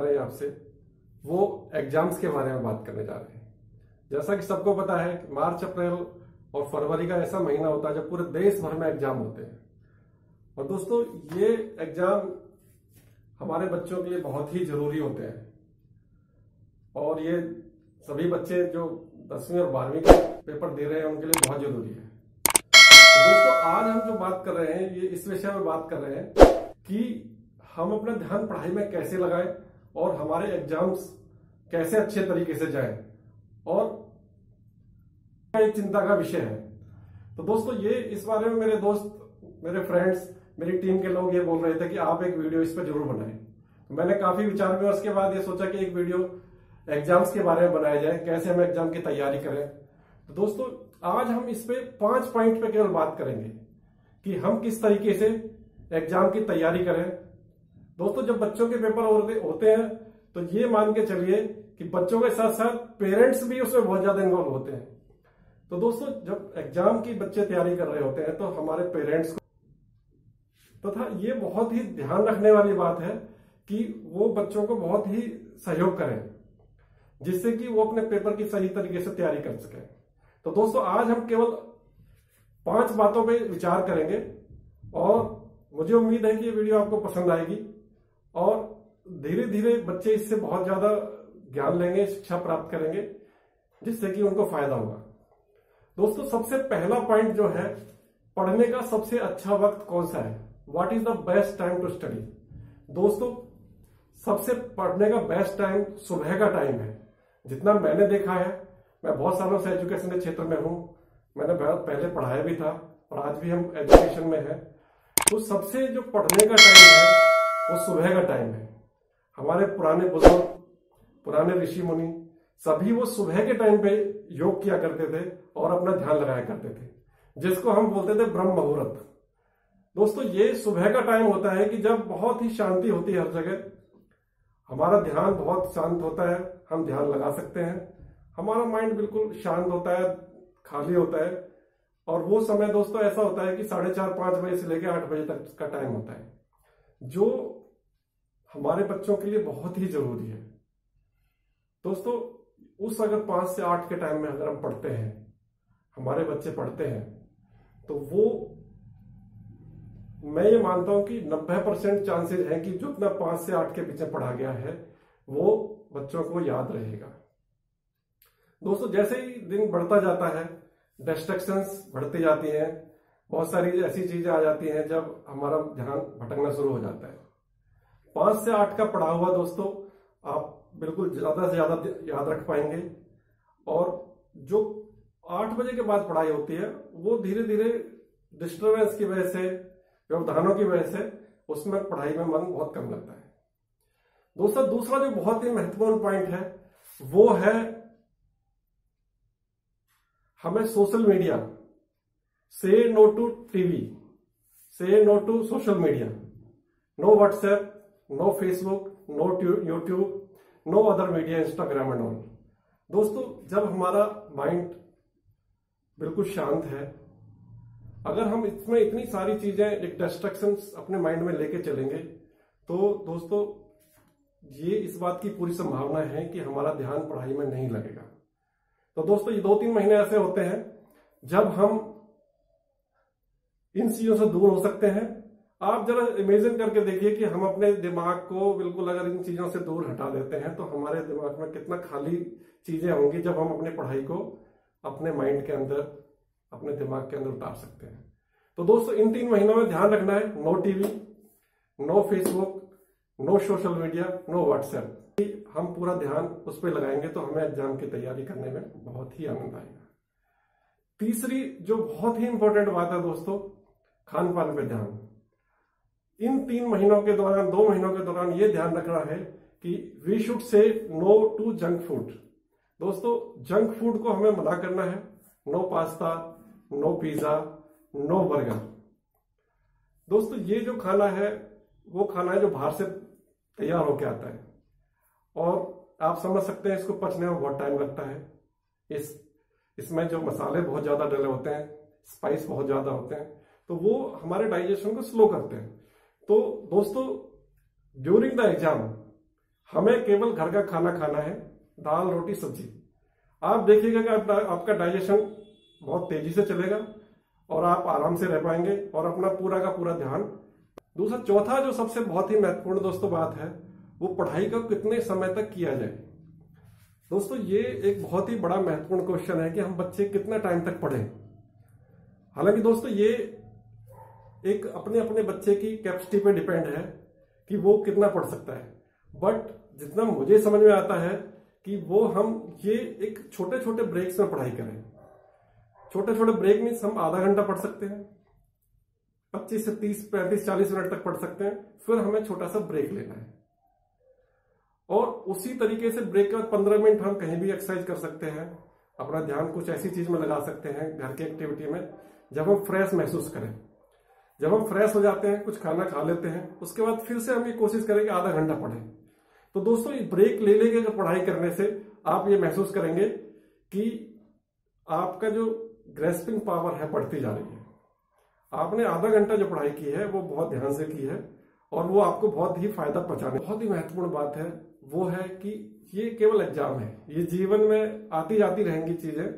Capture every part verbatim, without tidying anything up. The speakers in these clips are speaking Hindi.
रहे हैं आपसे वो एग्जाम्स के बारे में बात करने जा रहे हैं। जैसा कि सबको पता है कि मार्च, अप्रैल और फरवरी का ऐसा महीना होता है जब पूरे देश भर में एग्जाम होते हैं। और दोस्तों ये एग्जाम हमारे बच्चों के लिए बहुत ही जरूरी होते हैं और ये सभी बच्चे जो दसवीं और बारहवीं के पेपर दे रहे हैं उनके लिए बहुत जरूरी है। तो दोस्तों आज हम जो बात कर रहे हैं ये इस विषय में बात कर रहे हैं कि हम अपना ध्यान पढ़ाई में कैसे लगाएं और हमारे एग्जाम्स कैसे अच्छे तरीके से जाएं, और एक चिंता का विषय है। तो दोस्तों ये इस बारे में मेरे दोस्त, मेरे फ्रेंड्स, मेरी टीम के लोग ये बोल रहे थे कि आप एक वीडियो इस पर जरूर बनाएं। तो मैंने काफी विचार विमर्श के बाद ये सोचा कि एक वीडियो एग्जाम्स के बारे में बनाया जाए, कैसे हम एग्जाम की तैयारी करें। तो दोस्तों आज हम इस पे पांच पॉइंट पे केवल बात करेंगे कि हम किस तरीके से एग्जाम की तैयारी करें। दोस्तों जब बच्चों के पेपर होते हैं तो ये मान के चलिए कि बच्चों के साथ साथ पेरेंट्स भी उसमें बहुत ज्यादा इन्वॉल्व होते हैं। तो दोस्तों जब एग्जाम की बच्चे तैयारी कर रहे होते हैं तो हमारे पेरेंट्स को तथा तो ये बहुत ही ध्यान रखने वाली बात है कि वो बच्चों को बहुत ही सहयोग करें जिससे कि वो अपने पेपर की सही तरीके से तैयारी कर सके। तो दोस्तों आज हम केवल पांच बातों पर विचार करेंगे और मुझे उम्मीद है कि ये वीडियो आपको पसंद आएगी और धीरे धीरे बच्चे इससे बहुत ज्यादा ज्ञान लेंगे, शिक्षा प्राप्त करेंगे जिससे कि उनको फायदा होगा। दोस्तों सबसे पहला पॉइंट जो है, पढ़ने का सबसे अच्छा वक्त कौन सा है, what is the best time to study. दोस्तों सबसे पढ़ने का बेस्ट टाइम सुबह का टाइम है। जितना मैंने देखा है, मैं बहुत सालों से एजुकेशन के क्षेत्र में हूँ, मैंने पहले पढ़ाया भी था और आज भी हम एजुकेशन में है। तो सबसे जो पढ़ने का टाइम है वो सुबह का टाइम है। हमारे पुराने बुजुर्ग, पुराने ऋषि मुनि सभी वो सुबह के टाइम पे योग किया करते थे और अपना ध्यान लगाया करते थे, जिसको हम बोलते थे ब्रह्म मुहूर्त। दोस्तों ये सुबह का टाइम होता है कि जब बहुत ही शांति होती है हर जगह, हमारा ध्यान बहुत शांत होता है, हम ध्यान लगा सकते हैं, हमारा माइंड बिल्कुल शांत होता है, खाली होता है। और वो समय दोस्तों ऐसा होता है कि साढ़े चार पांच बजे से लेकर आठ बजे तक का टाइम होता है जो हमारे बच्चों के लिए बहुत ही जरूरी है। दोस्तों उस अगर पांच से आठ के टाइम में अगर हम पढ़ते हैं, हमारे बच्चे पढ़ते हैं, तो वो मैं ये मानता हूं कि नब्बे परसेंट चांसेज है कि जो अपना पांच से आठ के पीछे पढ़ा गया है वो बच्चों को याद रहेगा। दोस्तों जैसे ही दिन बढ़ता जाता है डिस्ट्रैक्शंस बढ़ती जाती हैं, बहुत सारी ऐसी चीजें आ जाती हैं जब हमारा ध्यान भटकना शुरू हो जाता है। पांच से आठ का पढ़ा हुआ दोस्तों आप बिल्कुल ज्यादा से ज्यादा याद रख पाएंगे और जो आठ बजे के बाद पढ़ाई होती है वो धीरे धीरे डिस्टर्बेंस की वजह से, व्यवधानों की वजह से उसमें पढ़ाई में मन बहुत कम लगता है। दोस्तों दूसरा जो बहुत ही महत्वपूर्ण पॉइंट है वो है हमें social media, say no to TV, say no to social media, no WhatsApp, no Facebook, no YouTube, no other media, Instagram and all. दोस्तों जब हमारा माइंड बिल्कुल शांत है, अगर हम इसमें इतनी सारी चीजें, एक डिस्ट्रैक्शंस अपने माइंड में लेके चलेंगे तो दोस्तों ये इस बात की पूरी संभावना है कि हमारा ध्यान पढ़ाई में नहीं लगेगा। तो दोस्तों ये दो तीन महीने ऐसे होते हैं जब हम इन चीजों से दूर हो सकते हैं। आप जरा इमेजिन करके देखिए कि हम अपने दिमाग को बिल्कुल अगर इन चीजों से दूर हटा देते हैं तो हमारे दिमाग में कितना खाली चीजें होंगी जब हम अपने पढ़ाई को अपने माइंड के अंदर, अपने दिमाग के अंदर उतार सकते हैं। तो दोस्तों इन तीन महीनों में ध्यान रखना है, no TV, no Facebook, no social media, no WhatsApp. हम पूरा ध्यान उस पर लगाएंगे तो हमें एग्जाम की तैयारी करने में बहुत ही आनंद आएगा। तीसरी जो बहुत ही इंपॉर्टेंट बात है दोस्तों, खान पान पर ध्यान। इन तीन महीनों के दौरान, दो महीनों के दौरान ये ध्यान रखना है कि we should say no to junk food. दोस्तों जंक फूड को हमें मना करना है, no pasta, no pizza, no burger. दोस्तों ये जो खाना है वो खाना है जो बाहर से तैयार होकर आता है और आप समझ सकते हैं इसको पचने में बहुत टाइम लगता है। इस इसमें जो मसाले बहुत ज्यादा डले होते हैं, स्पाइस बहुत ज्यादा होते हैं, तो वो हमारे डाइजेशन को स्लो करते हैं। तो दोस्तों ड्यूरिंग द एग्जाम हमें केवल घर का खाना खाना है, दाल रोटी सब्जी। आप देखिएगा कि आप, आपका डाइजेशन बहुत तेजी से चलेगा और आप आराम से रह पाएंगे और अपना पूरा का पूरा ध्यान। दूसरा चौथा जो सबसे बहुत ही महत्वपूर्ण दोस्तों बात है वो पढ़ाई का कितने समय तक किया जाए। दोस्तों ये एक बहुत ही बड़ा महत्वपूर्ण क्वेश्चन है कि हम बच्चे कितना टाइम तक पढ़ें। हालांकि दोस्तों ये एक अपने अपने बच्चे की कैपेसिटी पे डिपेंड है कि वो कितना पढ़ सकता है, बट जितना मुझे समझ में आता है कि वो हम ये एक छोटे छोटे ब्रेक्स में पढ़ाई करें। छोटे छोटे ब्रेक मीन्स हम आधा घंटा पढ़ सकते हैं, पच्चीस से तीस पैंतीस चालीस मिनट तक पढ़ सकते हैं, फिर हमें छोटा सा ब्रेक लेना है। और उसी तरीके से ब्रेक के बाद पंद्रह मिनट हम कहीं भी एक्सरसाइज कर सकते हैं, अपना ध्यान कुछ ऐसी चीज में लगा सकते हैं घर की एक्टिविटी में, जब हम फ्रेश महसूस करें। जब हम फ्रेश हो जाते हैं, कुछ खाना खा लेते हैं, उसके बाद फिर से हम ये कोशिश करेंगे आधा घंटा पढ़ें। तो दोस्तों ये ब्रेक ले लेके पढ़ाई करने से आप ये महसूस करेंगे कि आपका जो ग्रेस्पिंग पावर है बढ़ती जा रही है। आपने आधा घंटा जो पढ़ाई की है वो बहुत ध्यान से की है और वो आपको बहुत ही फायदा पहुंचाने। बहुत ही महत्वपूर्ण बात है वो है कि ये केवल एग्जाम है, ये जीवन में आती जाती रहेंगी चीजें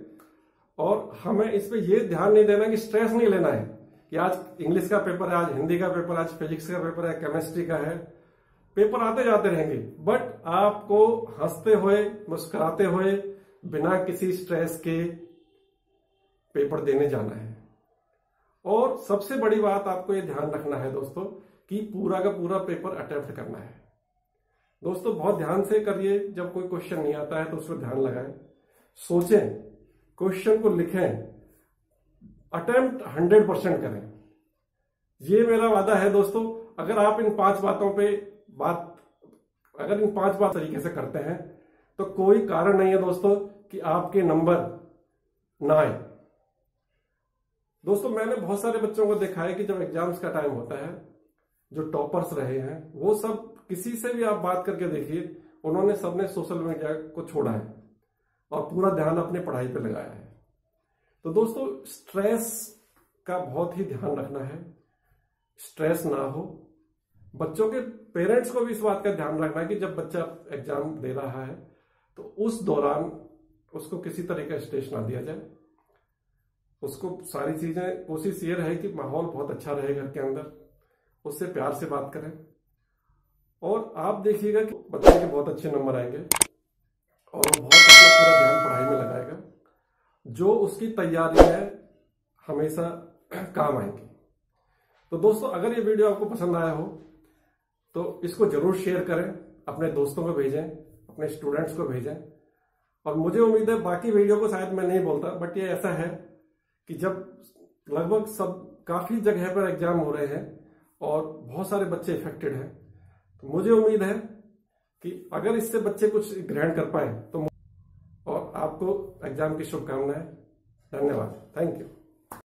और हमें इस पे ये ध्यान नहीं देना कि स्ट्रेस नहीं लेना है कि आज इंग्लिश का पेपर है, आज हिंदी का पेपर, आज फिजिक्स का पेपर है, केमिस्ट्री का है, पेपर आते जाते रहेंगे। बट आपको हंसते हुए मुस्कुराते हुए बिना किसी स्ट्रेस के पेपर देने जाना है। और सबसे बड़ी बात आपको ये ध्यान रखना है दोस्तों कि पूरा का पूरा पेपर अटेम्प्ट करना है। दोस्तों बहुत ध्यान से करिए, जब कोई क्वेश्चन नहीं आता है तो उस पर ध्यान लगाएं, सोचें, क्वेश्चन को लिखें, अटेम्प्ट हंड्रेड परसेंट करें। ये मेरा वादा है दोस्तों। अगर आप इन पांच बातों पे बात अगर इन पांच बात तरीके से करते हैं तो कोई कारण नहीं है दोस्तों कि आपके नंबर ना आए। दोस्तों मैंने बहुत सारे बच्चों को देखा है कि जब एग्जाम्स का टाइम होता है, जो टॉपर्स रहे हैं वो सब, किसी से भी आप बात करके देखिए, उन्होंने सबने सोशल मीडिया को छोड़ा है और पूरा ध्यान अपने पढ़ाई पे लगाया है। तो दोस्तों स्ट्रेस का बहुत ही ध्यान रखना है, स्ट्रेस ना हो। बच्चों के पेरेंट्स को भी इस बात का ध्यान रखना है कि जब बच्चा एग्जाम दे रहा है तो उस दौरान उसको किसी तरह का स्ट्रेस ना दिया जाए। उसको सारी चीजें, कोशिश ये रहे कि माहौल बहुत अच्छा रहे घर के अंदर, उससे प्यार से बात करें और आप देखिएगा कि बच्चे के बहुत अच्छे नंबर आएंगे और वो बहुत अपना पूरा ध्यान पढ़ाई में लगाएगा, जो उसकी तैयारी है हमेशा काम आएंगी। तो दोस्तों अगर ये वीडियो आपको पसंद आया हो तो इसको जरूर शेयर करें, अपने दोस्तों को भेजें, अपने स्टूडेंट्स को भेजें। और मुझे उम्मीद है बाकी वीडियो को शायद मैं नहीं बोलता, बट ये ऐसा है कि जब लगभग सब काफ़ी जगह पर एग्जाम हो रहे हैं और बहुत सारे बच्चे इफेक्टेड हैं, तो मुझे उम्मीद है कि अगर इससे बच्चे कुछ ग्रहण कर पाए तो। और आपको एग्जाम की शुभकामनाएं। धन्यवाद, थैंक यू।